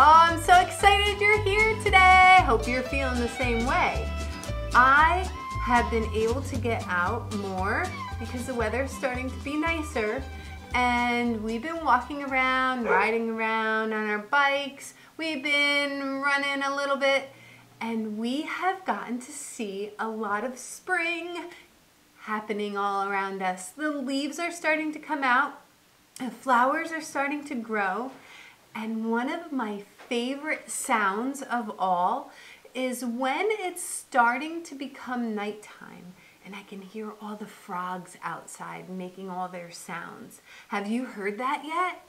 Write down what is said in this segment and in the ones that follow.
I'm so excited you're here today. Hope you're feeling the same way. I have been able to get out more because the weather's starting to be nicer, and we've been walking around, riding around on our bikes. We've been running a little bit, and we have gotten to see a lot of spring happening all around us. The leaves are starting to come out, the flowers are starting to grow, and one of my favorite sounds of all is when it's starting to become nighttime and I can hear all the frogs outside making all their sounds. Have you heard that yet?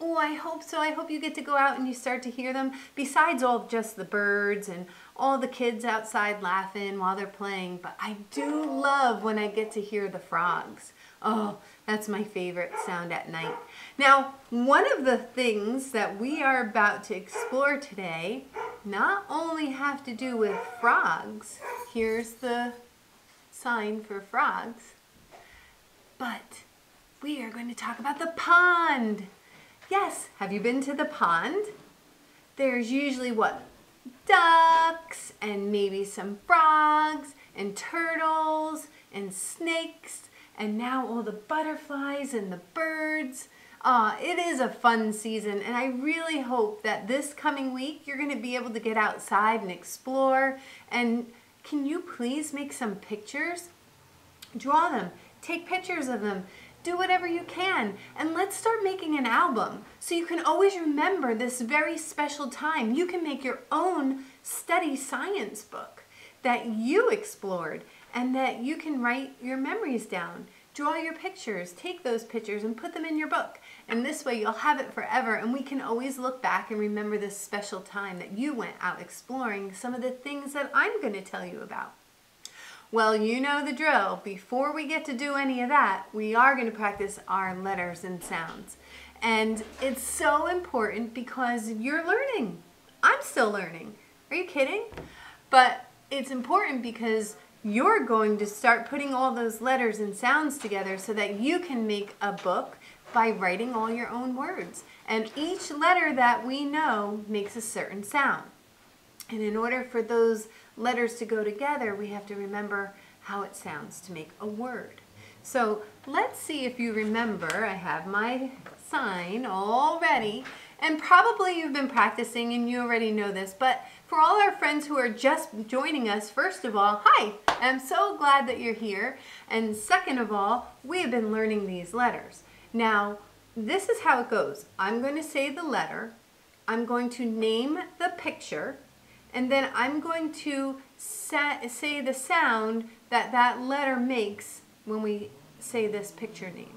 Oh, I hope so. I hope you get to go out and you start to hear them. Besides all just the birds and all the kids outside laughing while they're playing, but I do love when I get to hear the frogs. Oh, that's my favorite sound at night. Now, one of the things that we are about to explore today not only have to do with frogs, here's the sign for frogs, but we are going to talk about the pond. Yes, have you been to the pond? There's usually what? Ducks and maybe some frogs and turtles and snakes and now all the butterflies and the birds. It is a fun season, and I really hope that this coming week you're going to be able to get outside and explore. And can you please make some pictures? Draw them, take pictures of them, do whatever you can, and let's start making an album so you can always remember this very special time. You can make your own study science book that you explored and that you can write your memories down. Draw your pictures, take those pictures and put them in your book. And this way you'll have it forever, and we can always look back and remember this special time that you went out exploring some of the things that I'm going to tell you about. Well, you know the drill. Before we get to do any of that, we are going to practice our letters and sounds. And it's so important because you're learning. I'm still learning. Are you kidding? But it's important because you're going to start putting all those letters and sounds together so that you can make a book by writing all your own words. And each letter that we know makes a certain sound. And in order for those letters to go together, we have to remember how it sounds to make a word. So let's see if you remember. I have my sign all ready. And probably you've been practicing and you already know this, but for all our friends who are just joining us, first of all, hi, I'm so glad that you're here. And second of all, we have been learning these letters. Now, this is how it goes. I'm going to say the letter, I'm going to name the picture, and then I'm going to say the sound that that letter makes when we say this picture name.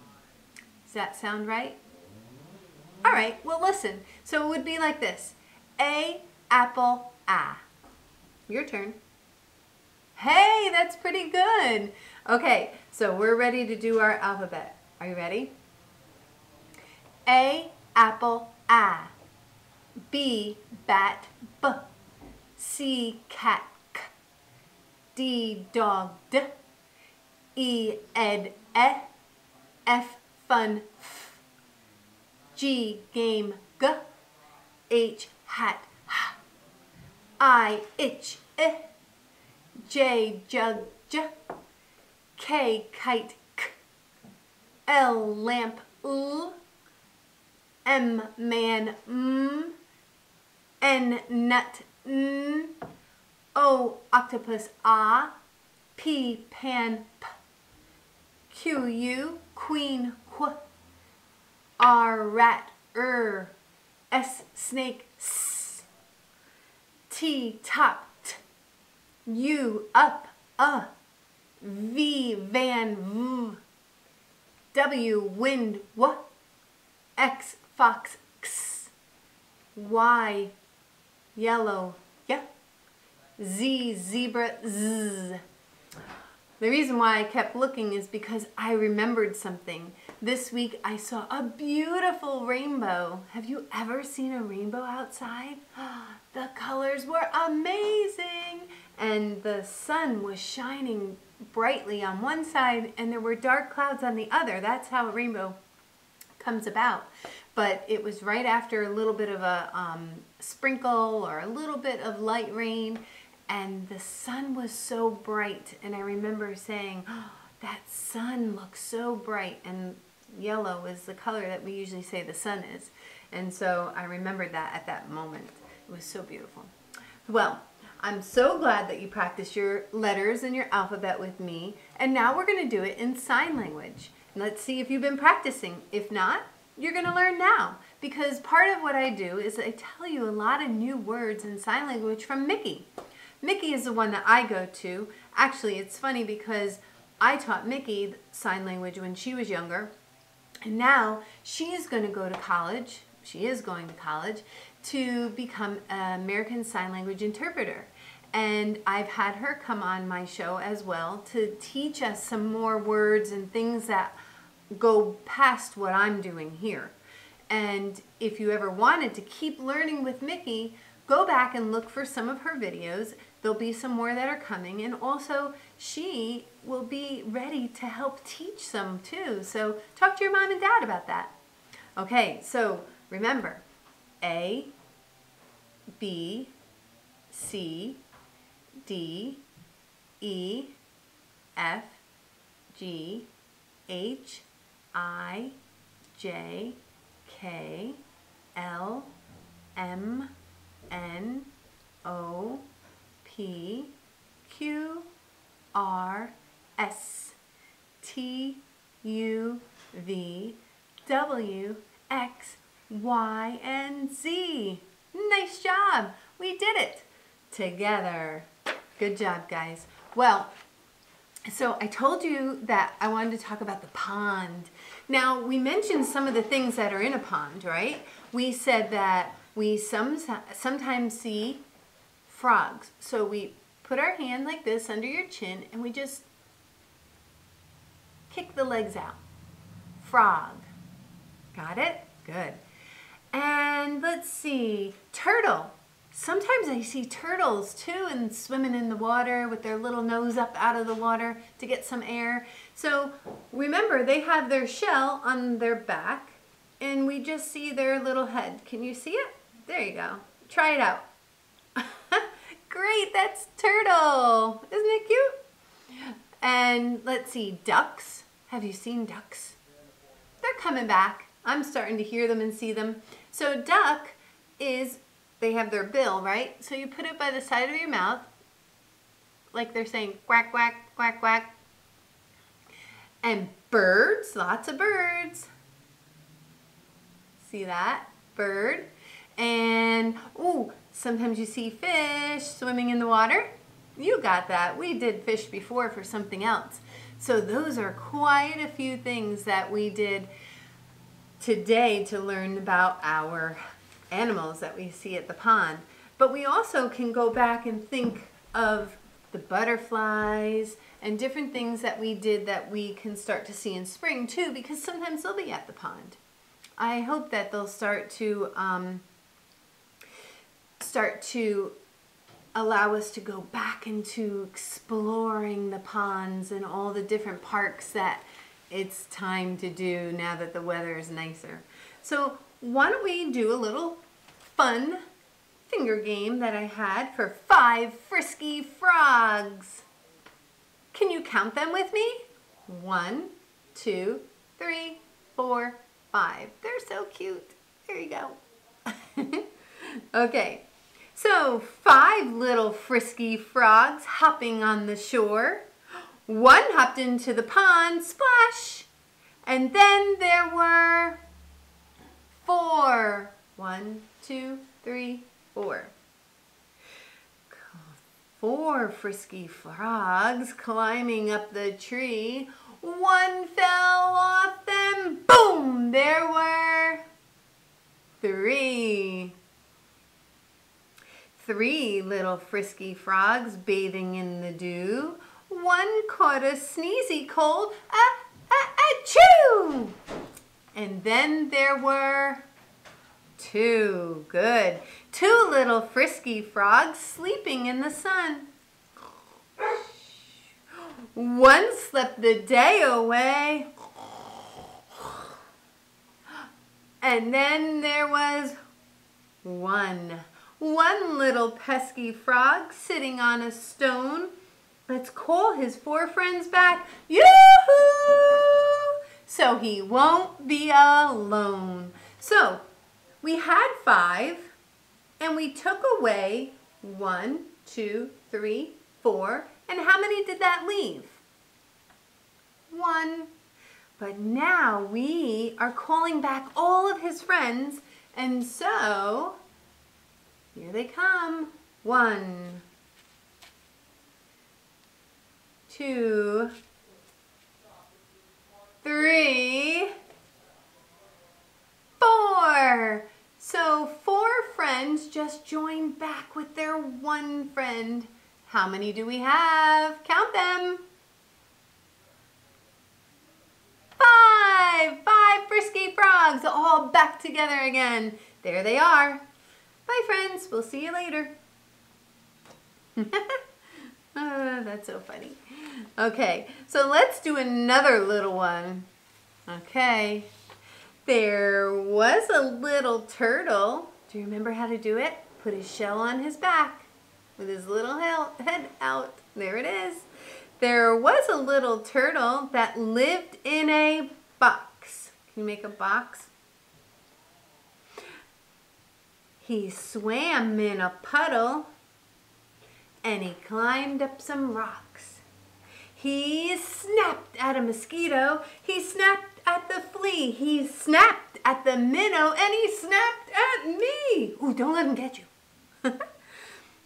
Does that sound right? All right, well listen, so it would be like this. A, apple, ah. Your turn. Hey, that's pretty good. Okay, so we're ready to do our alphabet. Are you ready? A, apple, ah. B, bat, b. C, cat, k. D, dog, d. E, ed, e. F, fun, f. G, game, g. H, hat, h. I, itch, eh. J, jug, j. K, kite, k. L, lamp, l. M, man, m. N, nut, n. O, octopus, ah. P, pan, p. Q, u, queen, qu. R, rat, S, snake, s. T, top, t. U, up, V, van, v. W, wind, w. X, fox, x. Y, yellow, y. Z, zebra, z. The reason why I kept looking is because I remembered something. This week I saw a beautiful rainbow. Have you ever seen a rainbow outside? The colors were amazing! And the sun was shining brightly on one side and there were dark clouds on the other. That's how a rainbow comes about. but it was right after a little bit of a sprinkle or a little bit of light rain, and the sun was so bright. And I remember saying, oh, that sun looks so bright, and yellow is the color that we usually say the sun is. And so I remembered that at that moment. It was so beautiful. Well, I'm so glad that you practiced your letters and your alphabet with me. And now we're going to do it in sign language. And let's see if you've been practicing. If not, you're going to learn now. Because part of what I do is I tell you a lot of new words in sign language from Mickey. Mickey is the one that I go to. Actually, it's funny because I taught Mickey sign language when she was younger. And now she is going to go to college. She is going to college to become an American Sign Language interpreter. And I've had her come on my show as well to teach us some more words and things that go past what I'm doing here. And if you ever wanted to keep learning with Mickey, go back and look for some of her videos. There'll be some more that are coming, and also she will be ready to help teach some too. So talk to your mom and dad about that. Okay, so remember, A, B, C, D, E, F, G, H, I, J, K, L, M, N, O, P, Q, R, S, T, U, V, W, X, Y, and Z. Nice job! We did it together. Good job, guys. Well, so I told you that I wanted to talk about the pond. Now, we mentioned some of the things that are in a pond, right? We said that we sometimes see frogs. So we put our hand like this under your chin and we just kick the legs out. Frog. Got it? Good. And let's see, turtle. Sometimes I see turtles too, and swimming in the water with their little nose up out of the water to get some air. So remember, they have their shell on their back and we just see their little head. Can you see it? There you go. Try it out. Great, that's turtle. Isn't it cute? And let's see, ducks. Have you seen ducks? They're coming back. I'm starting to hear them and see them. So duck is, they have their bill, right? So you put it by the side of your mouth, like they're saying quack, quack, quack, quack. And birds, lots of birds. See that? Bird. And, ooh, sometimes you see fish swimming in the water. You got that. We did fish before for something else. So those are quite a few things that we did today to learn about our animals that we see at the pond. But we also can go back and think of the butterflies and different things that we did that we can start to see in spring too, because sometimes they'll be at the pond. I hope that they'll start to allow us to go back into exploring the ponds and all the different parks that it's time to do now that the weather is nicer. So why don't we do a little fun finger game that I had for 5 frisky frogs. Can you count them with me? 1, 2, 3, 4, 5. They're so cute. There you go. Okay, so 5 little frisky frogs hopping on the shore. 1 hopped into the pond, splash, and then there were 4. 1, 2, 3, 4. 4 frisky frogs climbing up the tree. 1 fell off them, boom, there were 3. 3 little frisky frogs bathing in the dew. 1 caught a sneezy cold, achoo! And then there were 2, good. 2 little frisky frogs sleeping in the sun. 1 slept the day away. And then there was one little pesky frog sitting on a stone. Let's call his four friends back. Yoo-hoo! So he won't be alone. So we had 5 and we took away 1, 2, 3, 4. And how many did that leave? 1. But now we are calling back all of his friends, and so here they come. 1, 2, 3, 4. So 4 friends just joined back with their 1 friend. How many do we have? Count them. 5! 5 frisky frogs all back together again. There they are. Bye friends, we'll see you later. That's so funny. Okay, so let's do another little one. Okay, there was a little turtle. Do you remember how to do it? Put his shell on his back with his little head out. There it is. There was a little turtle that lived in a box. Can you make a box? He swam in a puddle and he climbed up some rocks. He snapped at a mosquito. He snapped at the flea. He snapped at the minnow and he snapped at me. Ooh, don't let him get you.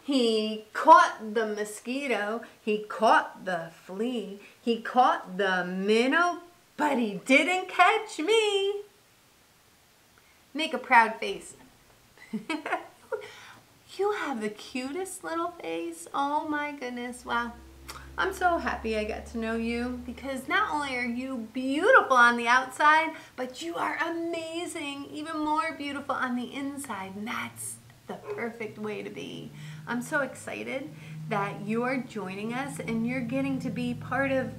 He caught the mosquito, he caught the flea, he caught the minnow, but he didn't catch me. Make a proud face. You have the cutest little face. Oh my goodness, wow. I'm so happy I got to know you, because not only are you beautiful on the outside, but you are amazing, even more beautiful on the inside, and that's the perfect way to be. I'm so excited that you are joining us and you're getting to be part of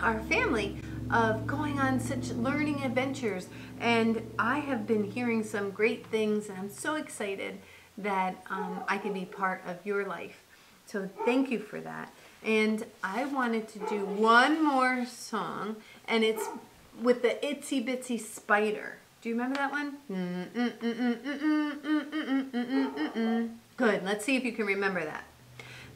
our family of going on such learning adventures. And I have been hearing some great things and I'm so excited that I can be part of your life. So thank you for that. And I wanted to do one more song, and it's with the Itsy Bitsy Spider. Do you remember that one? Good, let's see if you can remember that.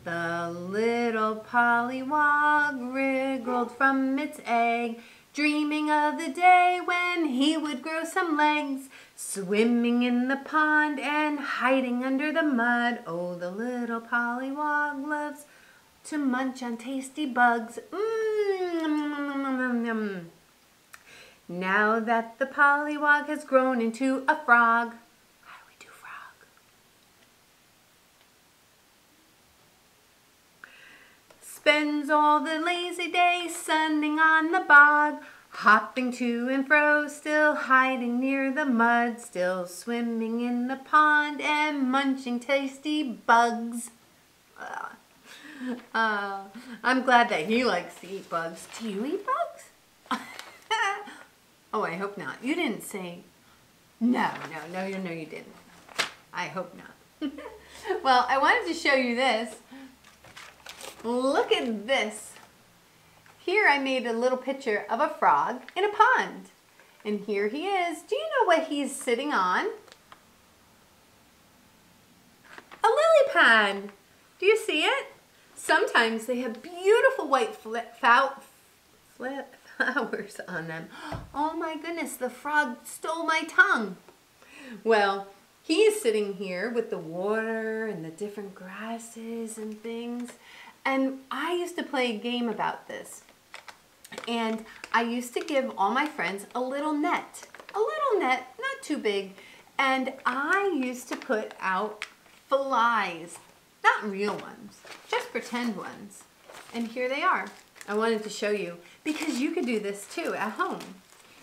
The little pollywog wriggled from its egg, dreaming of the day when he would grow some legs, swimming in the pond and hiding under the mud. Oh, the little pollywog loves to munch on tasty bugs. Now that the pollywog has grown into a frog. How do we do frog? Spends all the lazy day sunning on the bog, hopping to and fro, still hiding near the mud, still swimming in the pond and munching tasty bugs. I'm glad that he likes to eat bugs. Do you eat bugs? Oh, I hope not. You didn't say, no, you didn't. I hope not. Well, I wanted to show you this. Look at this. Here I made a little picture of a frog in a pond. And here he is. Do you know what he's sitting on? A lily pad. Do you see it? Sometimes they have beautiful white flowers on them. Oh my goodness, the frog stole my tongue. Well, he's sitting here with the water and the different grasses and things. And I used to play a game about this. And I used to give all my friends a little net, not too big. And I used to put out flies, not real ones, just pretend ones. And here they are. I wanted to show you because you could do this too at home.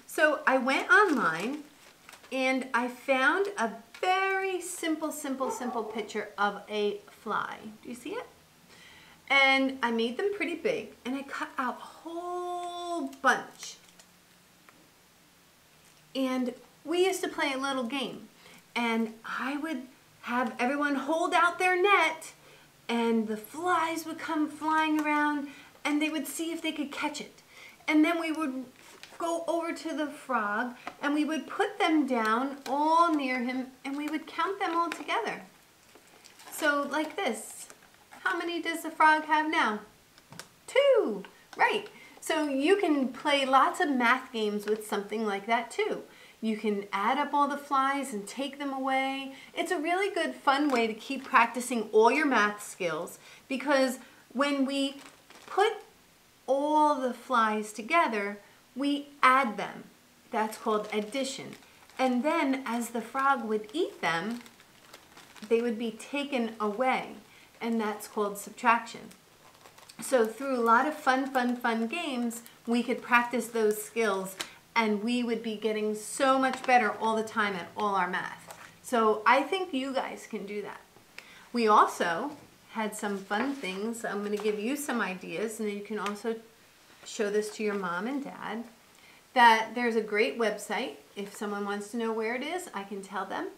So I went online and I found a very simple picture of a fly. Do you see it? And I made them pretty big and I cut out a whole bunch. And we used to play a little game, and I would have everyone hold out their net, and the flies would come flying around, and they would see if they could catch it. And then we would go over to the frog, and we would put them down all near him, and we would count them all together. So like this, how many does the frog have now? 2, right? So you can play lots of math games with something like that too. You can add up all the flies and take them away. It's a really good, fun way to keep practicing all your math skills, because when we put all the flies together, we add them. That's called addition. And then as the frog would eat them, they would be taken away, and that's called subtraction. So through a lot of fun games, we could practice those skills, and we would be getting so much better all the time at all our math. So I think you guys can do that. We also had some fun things. I'm going to give you some ideas, and then you can also show this to your mom and dad. That there's a great website. If someone wants to know where it is, I can tell them.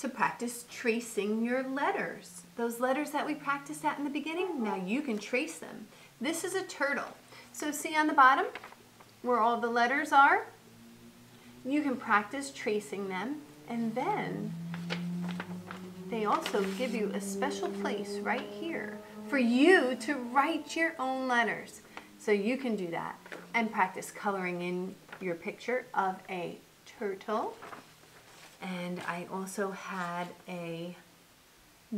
To practice tracing your letters. Those letters that we practiced at in the beginning, now you can trace them. This is a turtle. So see on the bottom where all the letters are? You can practice tracing them, and then they also give you a special place right here for you to write your own letters. So you can do that and practice coloring in your picture of a turtle. And I also had a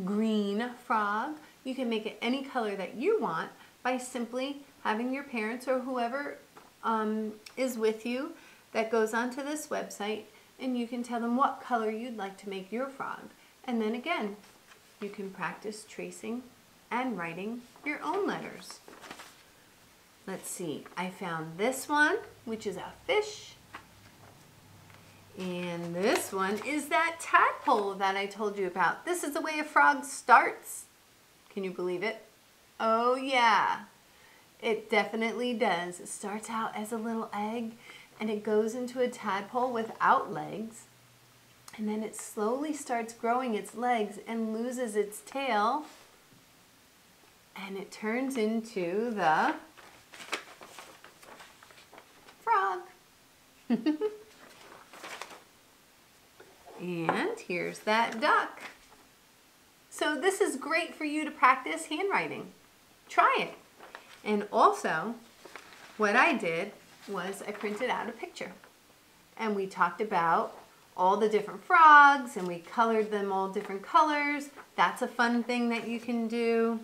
green frog. You can make it any color that you want by simply having your parents or whoever is with you that goes onto this website, and you can tell them what color you'd like to make your frog. And then again, you can practice tracing and writing your own letters. Let's see, I found this one, which is a fish. And this one is that tadpole that I told you about. This is the way a frog starts. Can you believe it? Oh yeah, it definitely does. It starts out as a little egg, and it goes into a tadpole without legs. And then it slowly starts growing its legs and loses its tail. And it turns into the frog. And here's that duck. So this is great for you to practice handwriting. Try it. And also, what I did was I printed out a picture. And we talked about all the different frogs, and we colored them all different colors. That's a fun thing that you can do.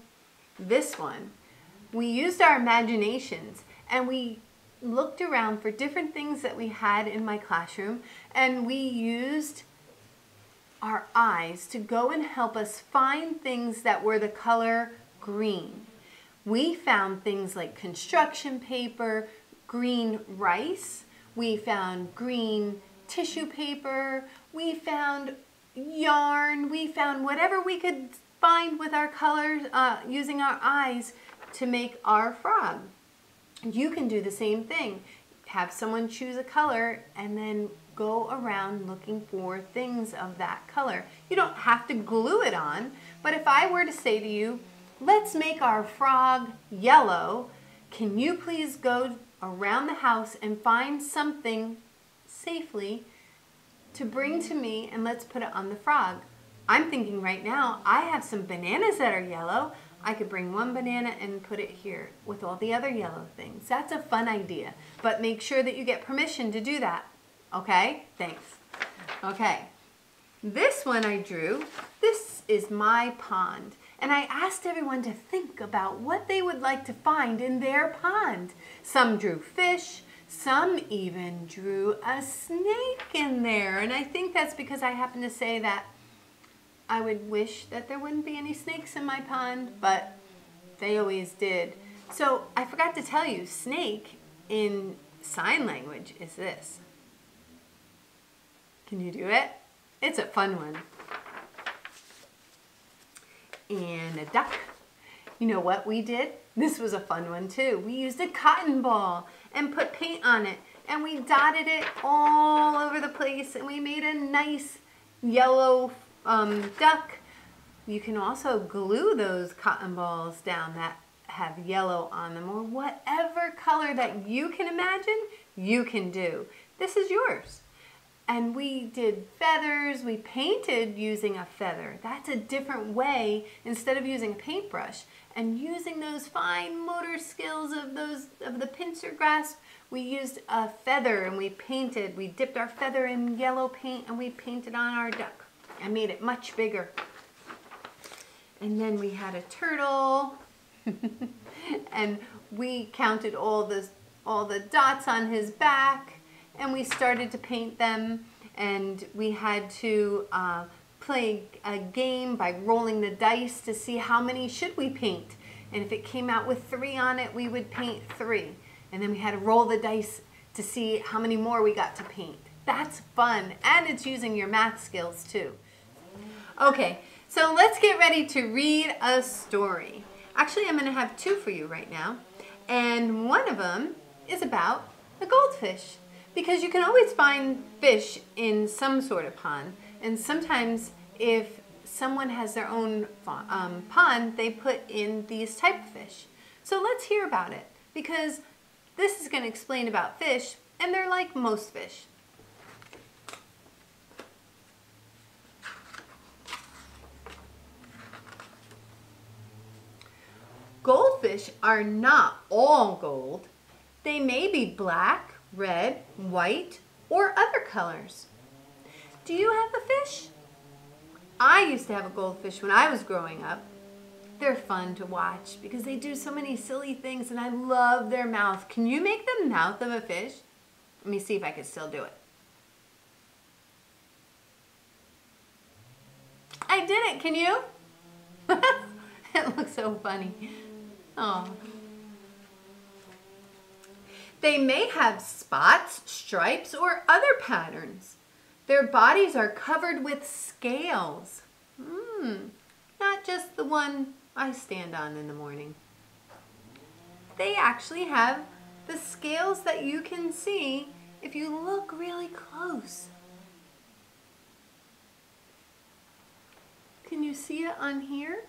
This one, we used our imaginations, and we looked around for different things that we had in my classroom, and we used our eyes to go and help us find things that were the color green. We found things like construction paper, green rice, we found green tissue paper, we found yarn, we found whatever we could find with our colors, using our eyes to make our frog. You can do the same thing. Have someone choose a color and then go around looking for things of that color. You don't have to glue it on, but if I were to say to you, let's make our frog yellow, can you please go around the house and find something safely to bring to me, and let's put it on the frog? I'm thinking right now, I have some bananas that are yellow. I could bring one banana and put it here with all the other yellow things. That's a fun idea, but make sure that you get permission to do that. Okay, thanks. Okay, this one I drew. This is my pond. And I asked everyone to think about what they would like to find in their pond. Some drew fish, some even drew a snake in there. And I think that's because I happened to say that I would wish that there wouldn't be any snakes in my pond, but they always did. So I forgot to tell you, snake in sign language is this. Can you do it? It's a fun one. And a duck. You know what we did? This was a fun one too. We used a cotton ball and put paint on it, and we dotted it all over the place, and we made a nice yellow duck. You can also glue those cotton balls down that have yellow on them, or whatever color that you can imagine you can do. This is yours. And we did feathers. We painted using a feather. That's a different way instead of using a paintbrush. And using those fine motor skills of the pincer grasp, we used a feather and we painted. We dipped our feather in yellow paint and we painted on our duck. I made it much bigger. And then we had a turtle and we counted all the dots on his back, and we started to paint them, and we had to play a game by rolling the dice to see how many should we paint. And if it came out with 3 on it, we would paint 3. And then we had to roll the dice to see how many more we got to paint. That's fun, and it's using your math skills too. Okay, so let's get ready to read a story. Actually, I'm gonna have 2 for you right now. And one of them is about a goldfish, because you can always find fish in some sort of pond. And sometimes if someone has their own pond, they put in these type of fish. So let's hear about it, because this is gonna explain about fish, and they're like most fish. Goldfish are not all gold. They may be black, red, white, or other colors. Do you have a fish? I used to have a goldfish when I was growing up. They're fun to watch because they do so many silly things, and I love their mouth. Can you make the mouth of a fish? Let me see if I can still do it. I did it, can you? It looks so funny. Oh. They may have spots, stripes, or other patterns. Their bodies are covered with scales. Not just the one I stand on in the morning. They actually have the scales that you can see if you look really close. Can you see it on here?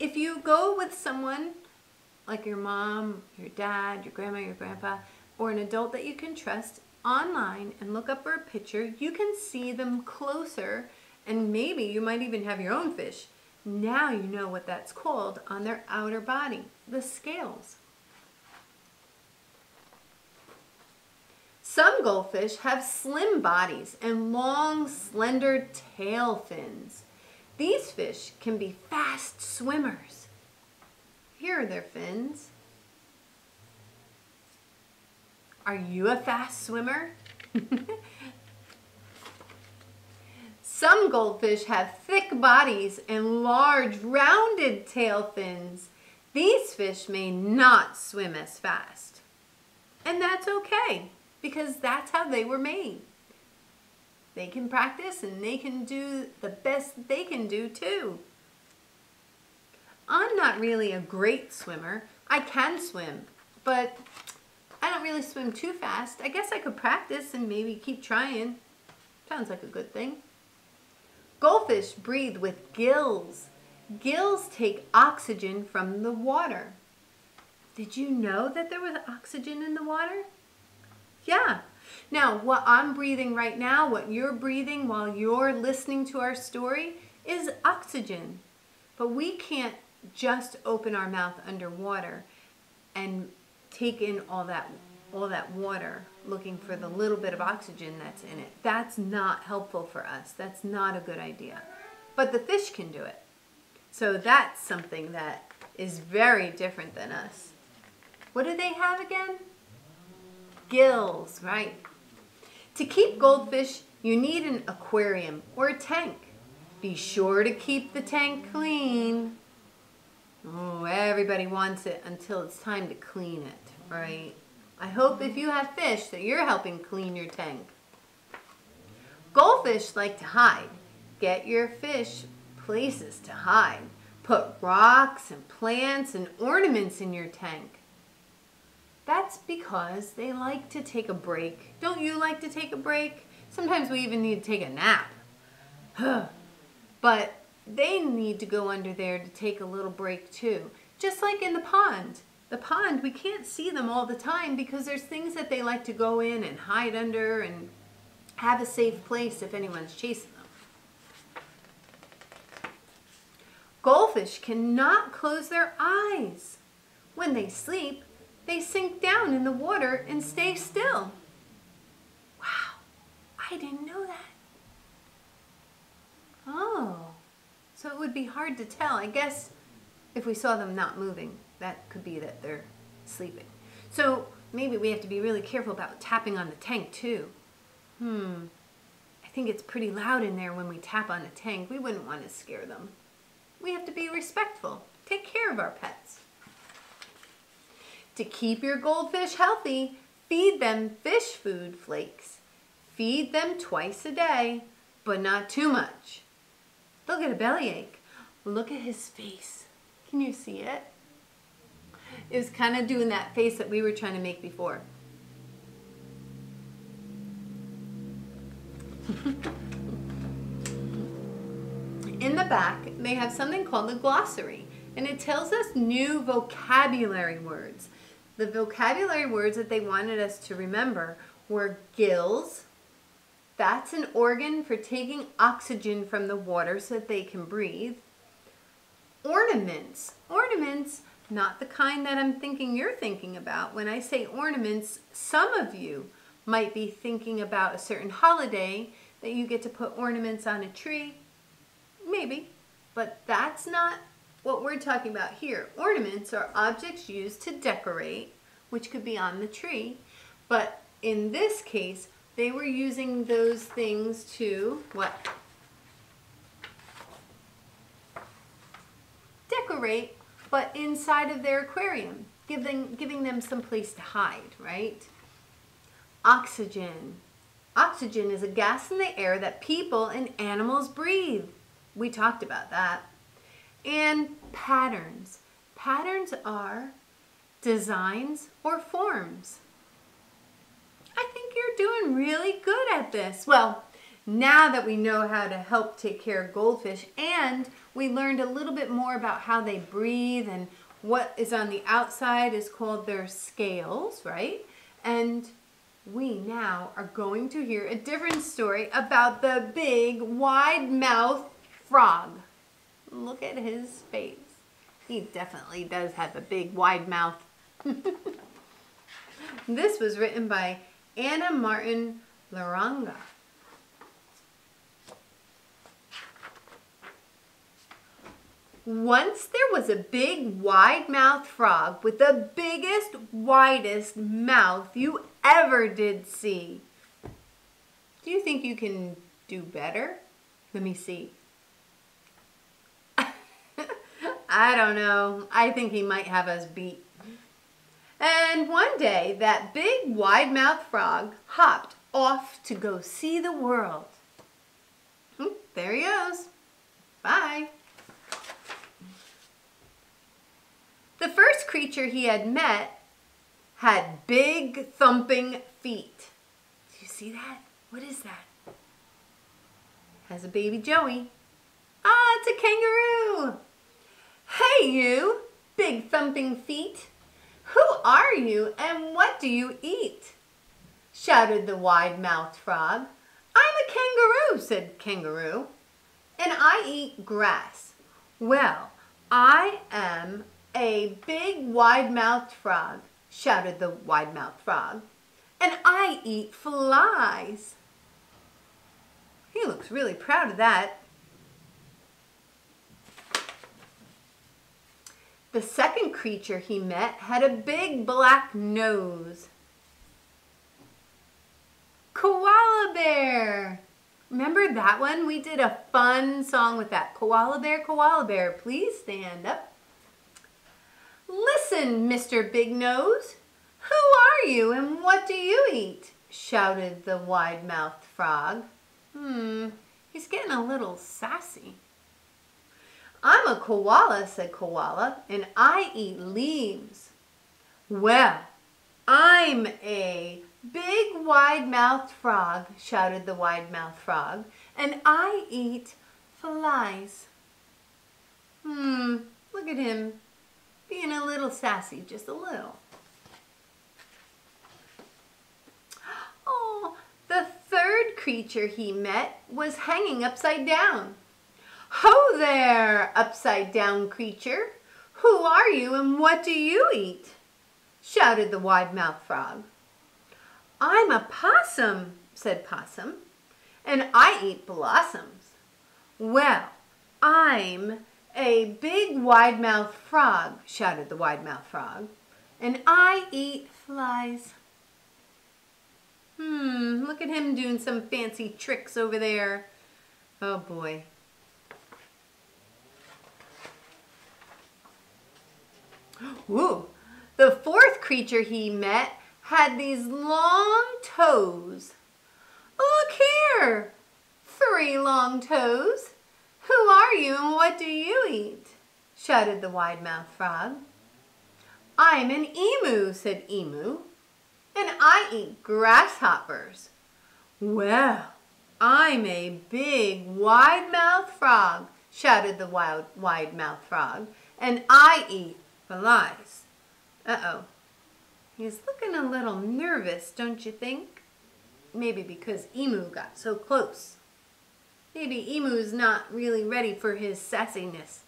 If you go with someone like your mom, your dad, your grandma, your grandpa, or an adult that you can trust online and look up for a picture, you can see them closer, and maybe you might even have your own fish. Now you know what that's called on their outer body, the scales. Some goldfish have slim bodies and long, slender tail fins. These fish can be fast swimmers. Here are their fins. Are you a fast swimmer? Some goldfish have thick bodies and large, rounded tail fins. These fish may not swim as fast. And that's okay, because that's how they were made. They can practice and they can do the best they can do too. I'm not really a great swimmer. I can swim, but I don't really swim too fast. I guess I could practice and maybe keep trying. Sounds like a good thing. Goldfish breathe with gills. Gills take oxygen from the water. Did you know that there was oxygen in the water? Yeah. Now, what I'm breathing right now, what you're breathing while you're listening to our story, is oxygen. But we can't just open our mouth underwater and take in all that water looking for the little bit of oxygen that's in it. That's not helpful for us. That's not a good idea. But the fish can do it. So that's something that is very different than us. What do they have again? Gills, right? To keep goldfish, you need an aquarium or a tank. Be sure to keep the tank clean. Oh, everybody wants it until it's time to clean it, right? I hope if you have fish that you're helping clean your tank. Goldfish like to hide. Get your fish places to hide. Put rocks and plants and ornaments in your tank. That's because they like to take a break. Don't you like to take a break? Sometimes we even need to take a nap. But they need to go under there to take a little break too. Just like in the pond. The pond, we can't see them all the time because there's things that they like to go in and hide under and have a safe place if anyone's chasing them. Goldfish cannot close their eyes. When they sleep, they sink down in the water and stay still. Wow, I didn't know that. Oh, so it would be hard to tell. I guess if we saw them not moving, that could be that they're sleeping. So maybe we have to be really careful about tapping on the tank too. I think it's pretty loud in there when we tap on the tank. We wouldn't want to scare them. We have to be respectful. Take care of our pets. To keep your goldfish healthy, feed them fish food flakes. Feed them twice a day, but not too much. They'll get a bellyache. Look at his face. Can you see it? It was kind of doing that face that we were trying to make before. In the back, they have something called the glossary, and it tells us new vocabulary words. The vocabulary words that they wanted us to remember were gills. That's an organ for taking oxygen from the water so that they can breathe. Ornaments. Ornaments, not the kind that I'm thinking you're thinking about. When I say ornaments, some of you might be thinking about a certain holiday that you get to put ornaments on a tree. Maybe, but that's not what we're talking about here. Ornaments are objects used to decorate, which could be on the tree, but in this case, they were using those things to what? Decorate, but inside of their aquarium, giving them some place to hide, right? Oxygen. Oxygen is a gas in the air that people and animals breathe. We talked about that. And patterns. Patterns are designs or forms. I think you're doing really good at this. Well, now that we know how to help take care of goldfish and we learned a little bit more about how they breathe and what is on the outside is called their scales, right? And we now are going to hear a different story about the big wide-mouthed frog. Look at his face. He definitely does have a big wide mouth. This was written by Anna Martin Laranga. Once there was a big wide-mouthed frog with the biggest, widest mouth you ever did see. Do you think you can do better? Let me see. I don't know. I think he might have us beat. And one day, that big wide-mouthed frog hopped off to go see the world. There he goes. Bye. The first creature he had met had big thumping feet. Do you see that? What is that? Has a baby Joey. Ah, it's a kangaroo. Hey you, big thumping feet. Who are you and what do you eat? Shouted the wide-mouthed frog. I'm a kangaroo, said Kangaroo, and I eat grass. Well, I am a big wide-mouthed frog, shouted the wide-mouthed frog, and I eat flies. He looks really proud of that. The second creature he met had a big black nose. Koala bear. Remember that one? We did a fun song with that. Koala bear, please stand up. Listen, Mr. Big Nose. Who are you and what do you eat? Shouted the wide-mouthed frog. He's getting a little sassy. I'm a koala, said Koala, and I eat leaves. Well, "I'm a big wide-mouthed frog," shouted the wide-mouthed frog, "and I eat flies." Look at him being a little sassy, just a little. Oh, the third creature he met was hanging upside down. "Ho there, upside-down creature. Who are you and what do you eat?" shouted the wide-mouthed frog. "I'm a possum," said Possum, "and I eat blossoms." "Well, I'm a big wide-mouthed frog," shouted the wide-mouthed frog, "and I eat flies." Look at him doing some fancy tricks over there. Oh boy. Whoa! The fourth creature he met had these long toes. "Look here, three long toes. Who are you and what do you eat?" shouted the wide-mouthed frog. "I'm an emu," said Emu, "and I eat grasshoppers." "Well, I'm a big wide-mouthed frog," shouted the wide-mouthed frog, "and I eat flies." Uh-oh. He's looking a little nervous, don't you think? Maybe because Emu got so close. Maybe Emu's not really ready for his sassiness.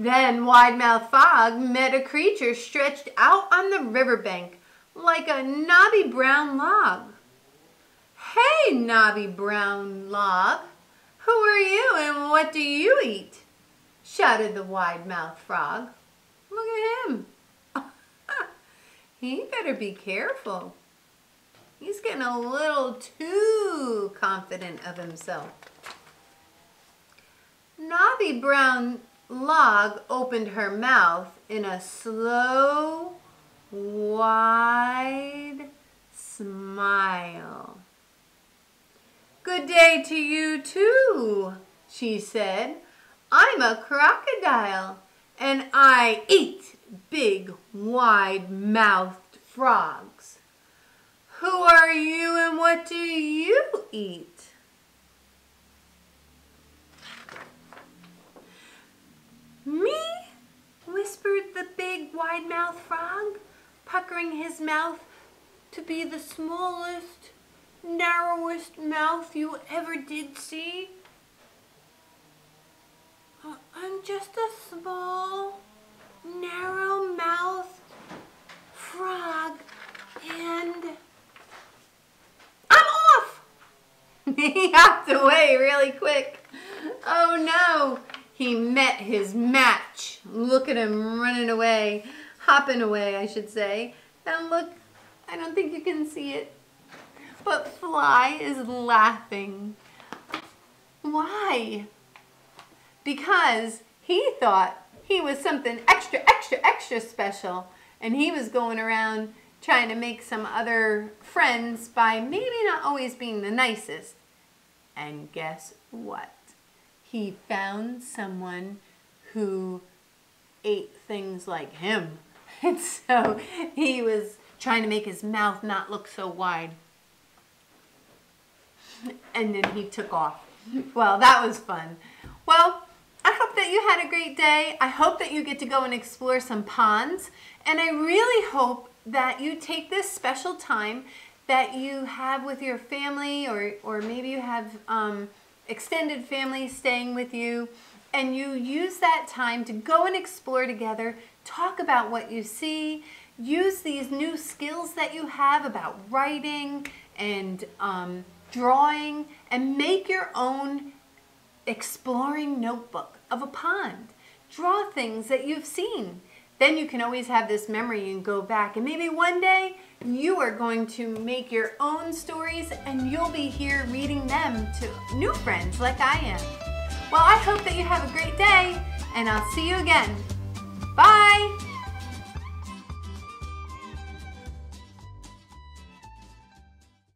Then Wide-Mouthed Frog met a creature stretched out on the riverbank like a knobby brown log. "Hey, knobby brown log, who are you and what do you eat?" shouted the Wide-Mouthed Frog. Look at him. He better be careful. He's getting a little too confident of himself. Knobby Brown Log opened her mouth in a slow, wide smile. "Good day to you too," she said. "I'm a crocodile and I eat big, wide-mouthed frogs. Who are you and what do you eat?" "Me?" whispered the big wide-mouthed frog, puckering his mouth to be the smallest, narrowest mouth you ever did see. "I'm just a small, narrow-mouthed frog and..." He hopped away really quick. Oh no, he met his match. Look at him running away, hopping away, I should say. And look, I don't think you can see it, but Fly is laughing. Why? Because he thought he was something extra, extra, extra special, and he was going around trying to make some other friends by maybe not always being the nicest. And guess what? He found someone who ate things like him. And so he was trying to make his mouth not look so wide. And then he took off. Well, that was fun. Well, I hope that you had a great day. I hope that you get to go and explore some ponds. And I really hope that you take this special time that you have with your family, or maybe you have extended family staying with you, and you use that time to go and explore together, talk about what you see, use these new skills that you have about writing and drawing, and make your own exploring notebook of a pond. Draw things that you've seen. Then you can always have this memory and go back. And maybe one day you are going to make your own stories and you'll be here reading them to new friends like I am. Well, I hope that you have a great day and I'll see you again. Bye.